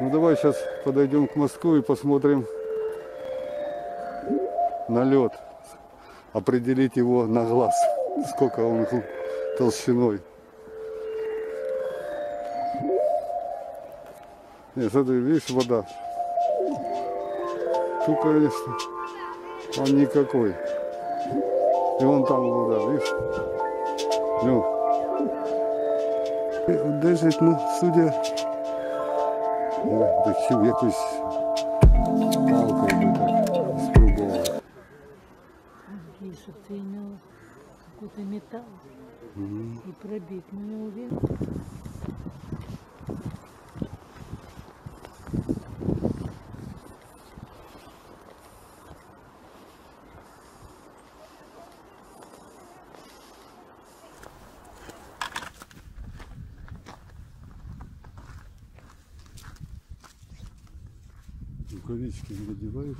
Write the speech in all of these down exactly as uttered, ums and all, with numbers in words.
Ну давай сейчас подойдем к мостку и посмотрим на лед. Определить его на глаз, сколько он толщиной. Нет, смотри, видишь, вода. Тут, конечно, он никакой. И вон там вода, видишь? Ну. Десять, ну, судя. Да, так, якось палка бы так спробовала. Такие, чтобы ты имел какой-то металл и пробить, но не уверен. Рукавички не одеваешь?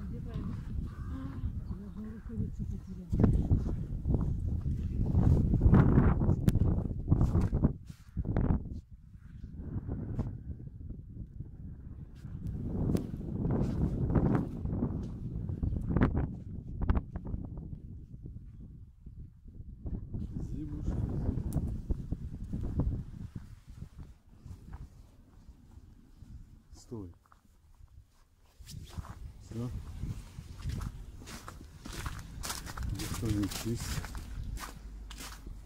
Одеваешь. Я одну рукавицу потеряла. Стой. Все. Готовим чист.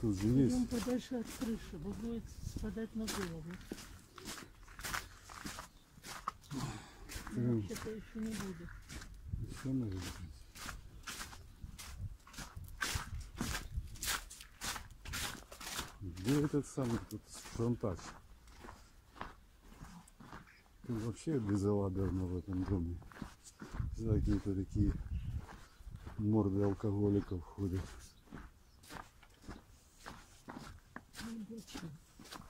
Тут же есть. Идем подальше от крыши, будет спадать на голову. Вообще-то еще не будет. Еще надо будет. Где этот самый тут фронтаж? Тут вообще обвязала давно в этом доме. Какие-то такие морды алкоголиков ходят. Не больше.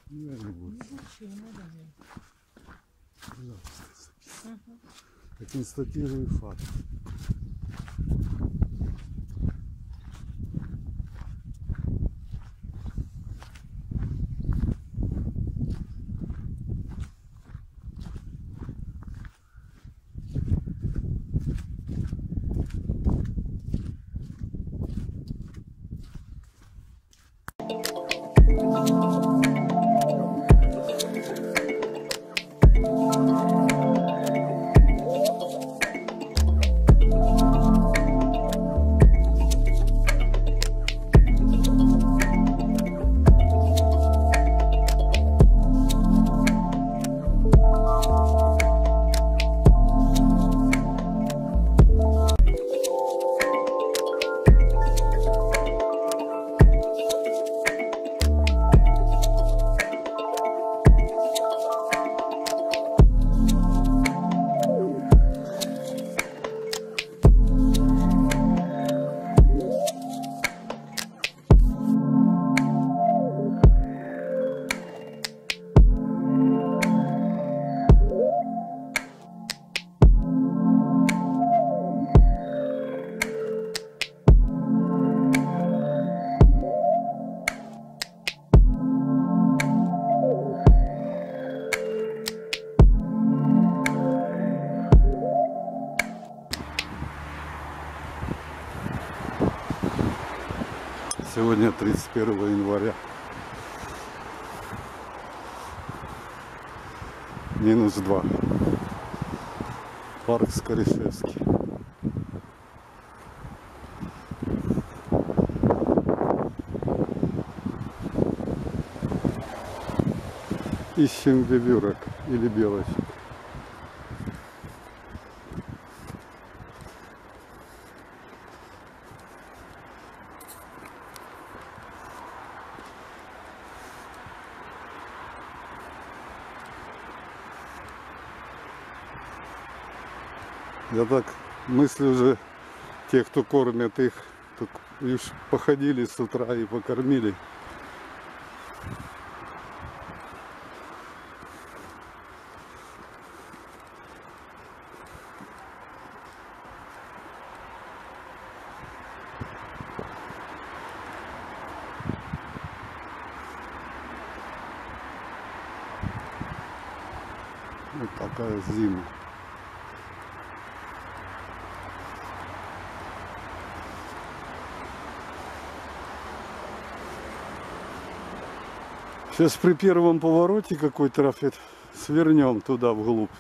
Не, не больше. Не больше, да. Я констатирую факт. Сегодня тридцать первое января. минус два. Парк Скарышевский. Ищем бибюрок или белочек. Я так мыслю уже, те, кто кормят их, так уж походили с утра и покормили. вот такая зима. Сейчас при первом повороте какой-то трафет свернем туда вглубь.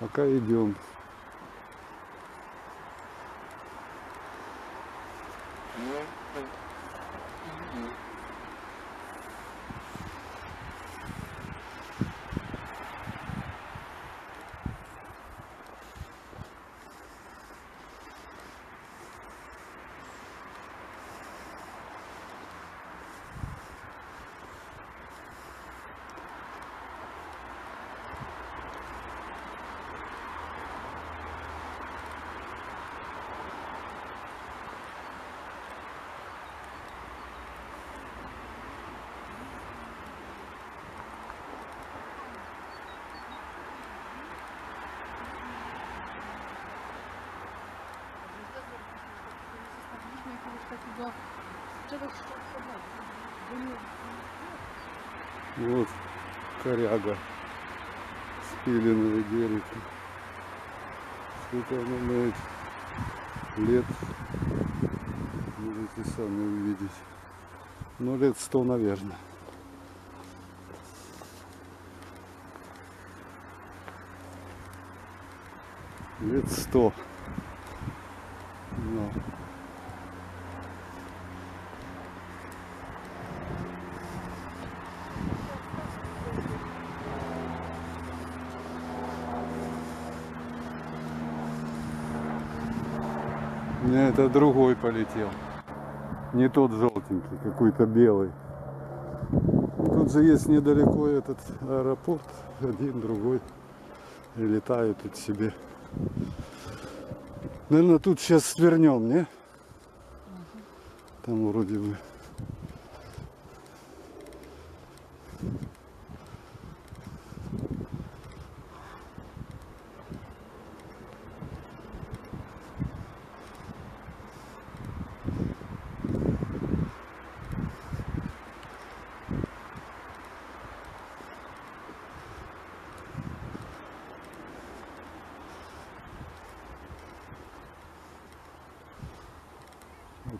Пока идем. Вот коряга, спиленные деревья. Сколько она имеет лет, можете сами увидеть. Ну, лет сто, наверное. Лет сто. Но. Это другой полетел, не тот желтенький, какой-то белый. Тут же есть недалеко этот аэропорт, один, другой, и летают тут себе. Наверное, тут сейчас свернем, не? Там вроде бы.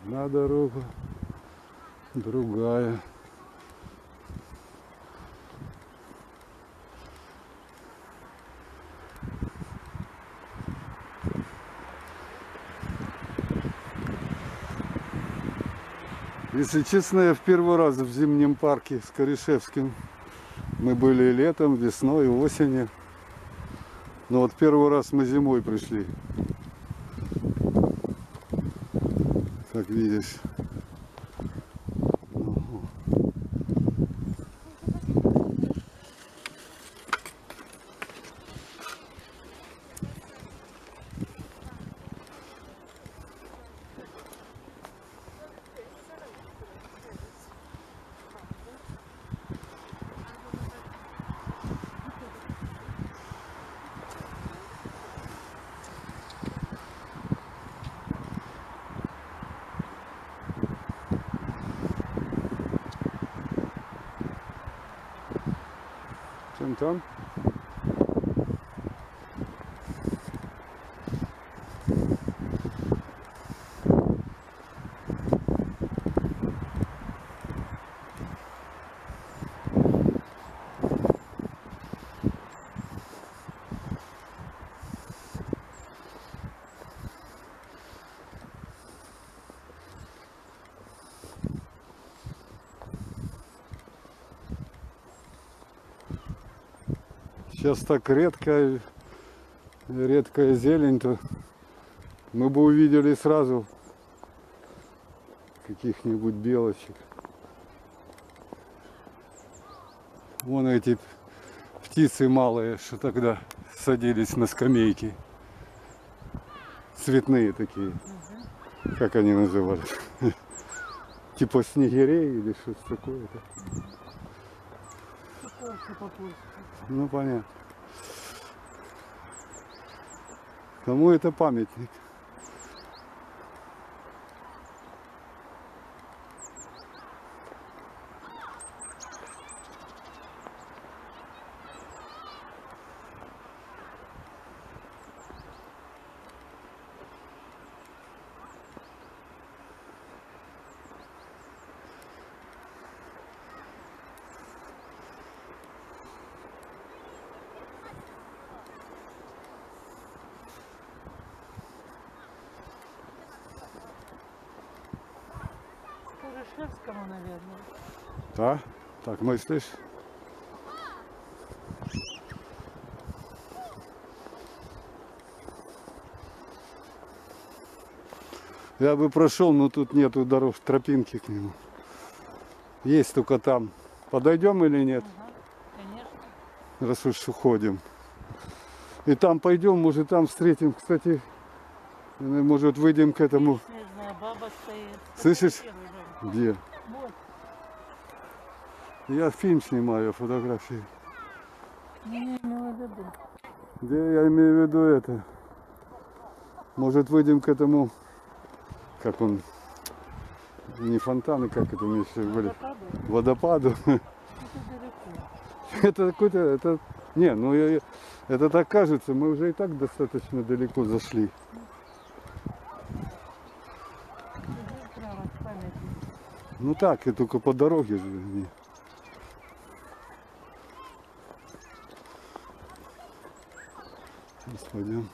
Одна дорога, другая. Если честно, я в первый раз в зимнем парке с Скарышевским. Мы были летом, весной, осенью. Но вот первый раз мы зимой пришли. Как видишь. Там сейчас так редкая, редкая зелень-то, мы бы увидели сразу каких-нибудь белочек. Вон эти птицы малые, что тогда садились на скамейки. Цветные такие, как они назывались. Типа снегирей или что-то такое-то. Ну понятно. Кому это памятник? Скарышевскому, наверное. Да? Так мыслишь? Я бы прошел, но тут нету дорог, тропинки к нему. Есть только там. Подойдем или нет? Угу, конечно. Раз уж уходим. И там пойдем, может там встретим. Кстати, может выйдем к этому. Я не знаю, баба стоит. Слышишь? Где? Вот. Я фильм снимаю, фотографии. Я не имею в виду. Где я имею в виду это? Может выйдем к этому. Как он, не фонтаны, как это мы еще были, водопаду. Это какой-то, это, не, ну я, это так кажется, мы уже и так достаточно далеко зашли. Ну так, и только по дороге же. Сейчас пойдем.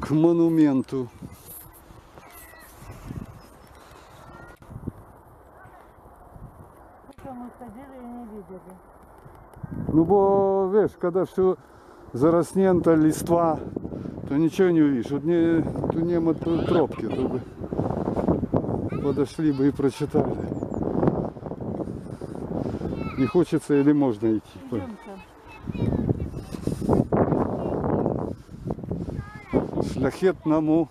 К монументу. Мы ходили и не видели. Ну, бо, видишь, когда все зароснента, листва, то ничего не увидишь. Вот не, тут нема тропки, то бы подошли бы и прочитали. Не хочется или можно идти? Идем-то. Шляхетному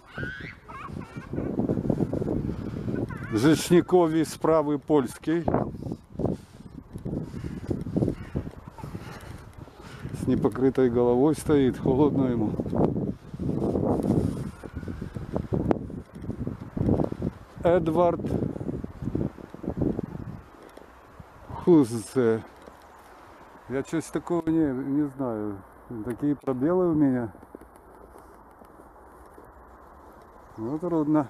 Rzeczniкові справи польській с непокрытой головой стоит, холодно ему. Эдвард Хуззе. Я что-то такого не, не знаю. Такие пробелы у меня. Ну, трудно.